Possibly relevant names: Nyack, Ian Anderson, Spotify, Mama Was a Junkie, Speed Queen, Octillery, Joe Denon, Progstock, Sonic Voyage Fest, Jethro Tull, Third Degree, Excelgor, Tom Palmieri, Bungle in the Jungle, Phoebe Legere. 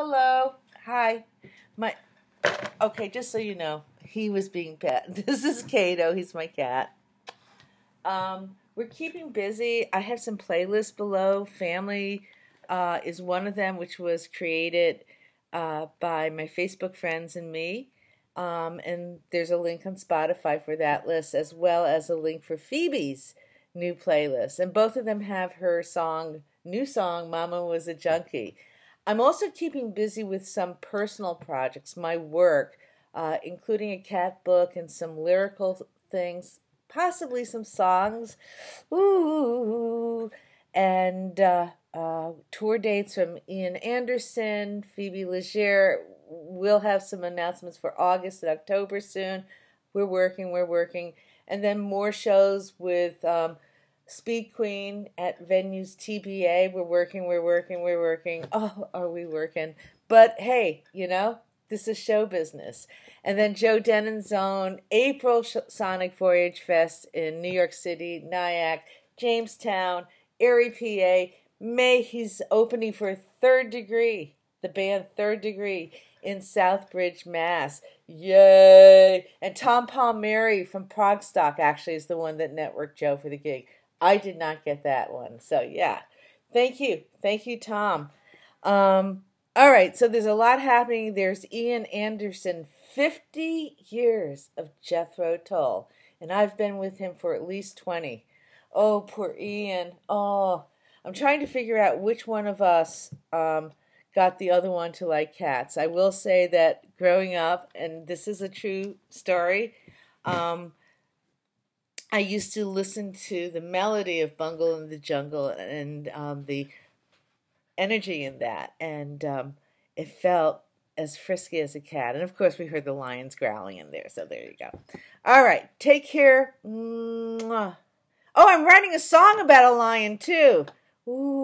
Hello. Hi. Okay, just so you know, he was being pet. This is Kato. He's my cat. We're keeping busy. I have some playlists below. Family is one of them, which was created by my Facebook friends and me. And there's a link on Spotify for that list, as well as a link for Phoebe's new playlist. And both of them have her song, new song, Mama Was a Junkie. I'm also keeping busy with some personal projects, my work, including a cat book and some lyrical things, possibly some songs, ooh, and tour dates from Ian Anderson, Phoebe Legere. We'll have some announcements for August and October soon. We're working. And then more shows with Speed Queen at venues TBA. We're working. Oh, are we working? But hey, you know, this is show business. And then Joe Denon's own April Sonic Voyage Fest in New York City, Nyack, Jamestown, Erie, PA. May, he's opening for Third Degree, the band Third Degree, in Southbridge, Mass. Yay! And Tom Palmieri from Progstock actually is the one that networked Joe for the gig. I did not get that one. So, yeah. Thank you, Tom. All right. So, there's a lot happening. There's Ian Anderson, 50 years of Jethro Tull. And I've been with him for at least 20. Oh, poor Ian. Oh, I'm trying to figure out which one of us got the other one to like cats. I will say that growing up, and this is a true story, I used to listen to the melody of Bungle in the Jungle and the energy in that, and it felt as frisky as a cat. And of course, we heard the lions growling in there, so there you go. All right, take care. Mwah. Oh, I'm writing a song about a lion, too. Ooh.